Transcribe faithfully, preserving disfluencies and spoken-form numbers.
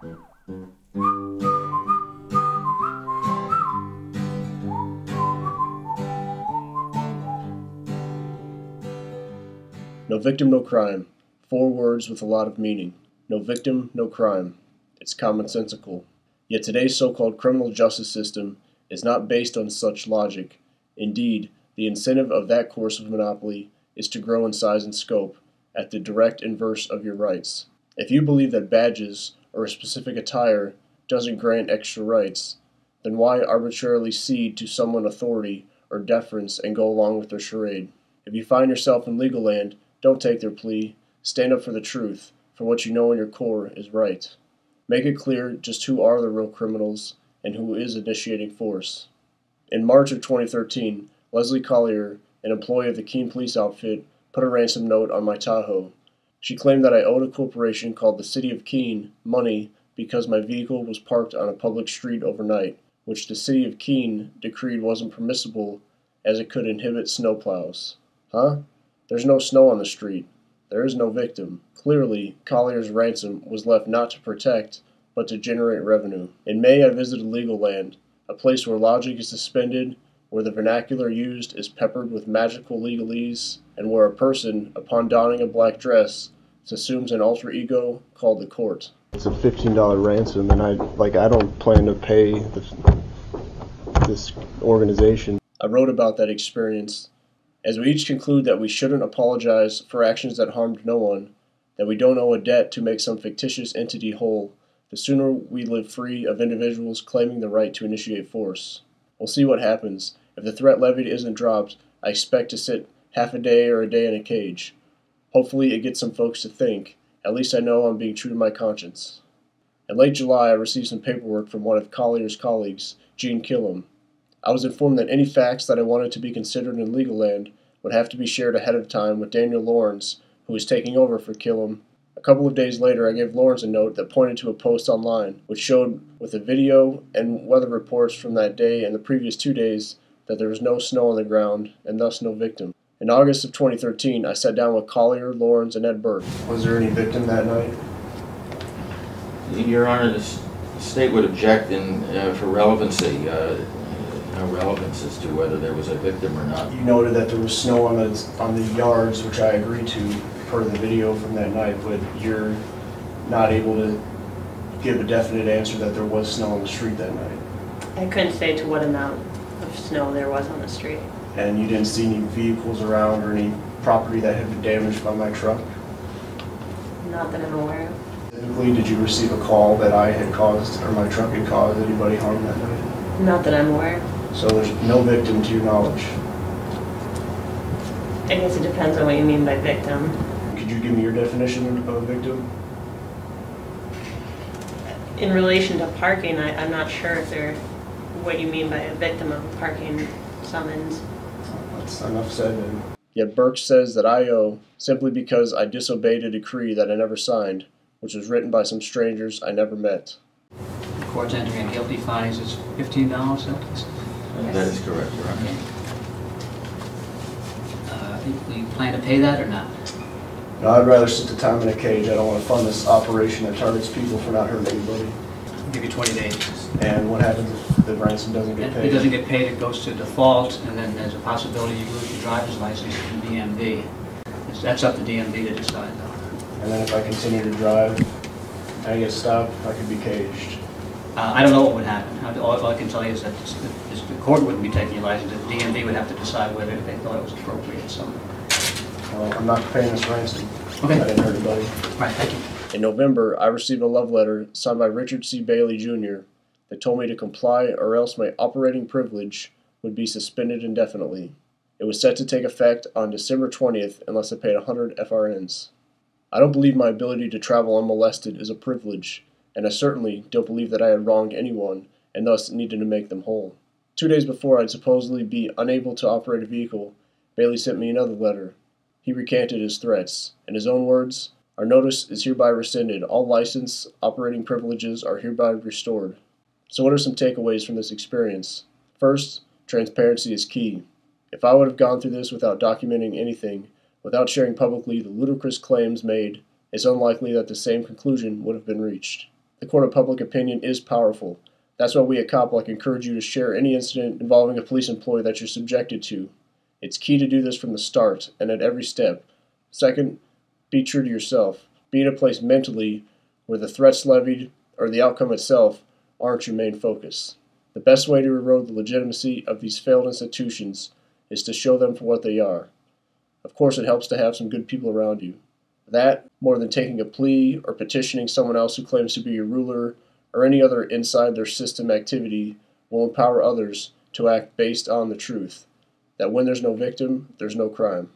No victim, no crime. Four words with a lot of meaning. No victim, no crime. It's commonsensical. Yet today's so-called criminal justice system is not based on such logic. Indeed, the incentive of that course of monopoly is to grow in size and scope at the direct inverse of your rights. If you believe that badges or a specific attire doesn't grant extra rights, then why arbitrarily cede to someone authority or deference and go along with their charade? If you find yourself in legal land, don't take their plea. Stand up for the truth, for what you know in your core is right. Make it clear just who are the real criminals and who is initiating force. In March of twenty thirteen, Leslie Collier, an employee of the Keene Police Outfit, put a ransom note on my Tahoe. She claimed that I owed a corporation called the City of Keene money because my vehicle was parked on a public street overnight, which the City of Keene decreed wasn't permissible as it could inhibit snowplows. Huh? There's no snow on the street. There is no victim. Clearly, Collier's ransom was left not to protect, but to generate revenue. In May, I visited Legaland, a place where logic is suspended, where the vernacular used is peppered with magical legalese, and where a person, upon donning a black dress, assumes an alter ego called the court. It's a fifteen dollar ransom, and I like I don't plan to pay this, this organization. I wrote about that experience. As we each conclude that we shouldn't apologize for actions that harmed no one, that we don't owe a debt to make some fictitious entity whole, the sooner we live free of individuals claiming the right to initiate force. We'll see what happens. If the threat levied isn't dropped, I expect to sit half a day or a day in a cage. Hopefully it gets some folks to think. At least I know I'm being true to my conscience. In late July, I received some paperwork from one of Collier's colleagues, Jean Kilham. I was informed that any facts that I wanted to be considered in Legaland would have to be shared ahead of time with Daniel Lauren, who was taking over for Kilham. A couple of days later, I gave Lauren a note that pointed to a post online, which showed with a video and weather reports from that day and the previous two days that there was no snow on the ground and thus no victim. In August of twenty thirteen, I sat down with Collier, Lauren, and Ed Burke. Was there any victim that night? Your Honor, the state would object in, uh, for relevancy. Uh, No relevance as to whether there was a victim or not. You noted that there was snow on the on the yards, which I agree to per the video from that night, but you're not able to give a definite answer that there was snow on the street that night. I couldn't say to what amount of snow there was on the street. And you didn't see any vehicles around or any property that had been damaged by my truck? Not that I'm aware of. Typically, did you receive a call that I had caused or my truck had caused anybody harm that night? Not that I'm aware of. So there's no victim to your knowledge? I guess it depends on what you mean by victim. Could you give me your definition of a victim? In relation to parking, I, I'm not sure if they're what you mean by a victim of parking summons. That's enough said then. Yet Burke says that I owe simply because I disobeyed a decree that I never signed, which was written by some strangers I never met. The court's entering a guilty fine is fifteen dollars sentence? Yes. That is correct, Your Honor. Okay. Uh, you plan to pay that or not? No, I'd rather sit the time in a cage. I don't want to fund this operation that targets people for not hurting anybody. I'll give you twenty days. And what happens if the ransom doesn't get paid? If it doesn't get paid, it goes to default, and then there's a possibility you lose your driver's license from D M V. That's up to D M V to decide, though. And then if I continue to drive, I get stopped, I could be caged. Uh, I don't know what would happen. All, all I can tell you is that this, this, the court wouldn't be taking your license. The D M V would have to decide whether they thought it was appropriate. So, well, I'm not paying this ransom. Okay. I didn't hurt anybody. All right, thank you. In November, I received a love letter signed by Richard C. Bailey Junior that told me to comply or else my operating privilege would be suspended indefinitely. It was set to take effect on December twentieth unless I paid one hundred F R Ns. I don't believe my ability to travel unmolested is a privilege, and I certainly don't believe that I had wronged anyone and thus needed to make them whole. Two days before I'd supposedly be unable to operate a vehicle, Bailey sent me another letter. He recanted his threats. In his own words, "Our notice is hereby rescinded. All license operating privileges are hereby restored." So what are some takeaways from this experience? First, transparency is key. If I would have gone through this without documenting anything, without sharing publicly the ludicrous claims made, it's unlikely that the same conclusion would have been reached. The court of public opinion is powerful. That's why we at Cop Block encourage you to share any incident involving a police employee that you're subjected to. It's key to do this from the start and at every step. Second, be true to yourself. Be in a place mentally where the threats levied or the outcome itself aren't your main focus. The best way to erode the legitimacy of these failed institutions is to show them for what they are. Of course, it helps to have some good people around you. That, more than taking a plea or petitioning someone else who claims to be your ruler or any other inside their system activity, will empower others to act based on the truth that when there's no victim, there's no crime.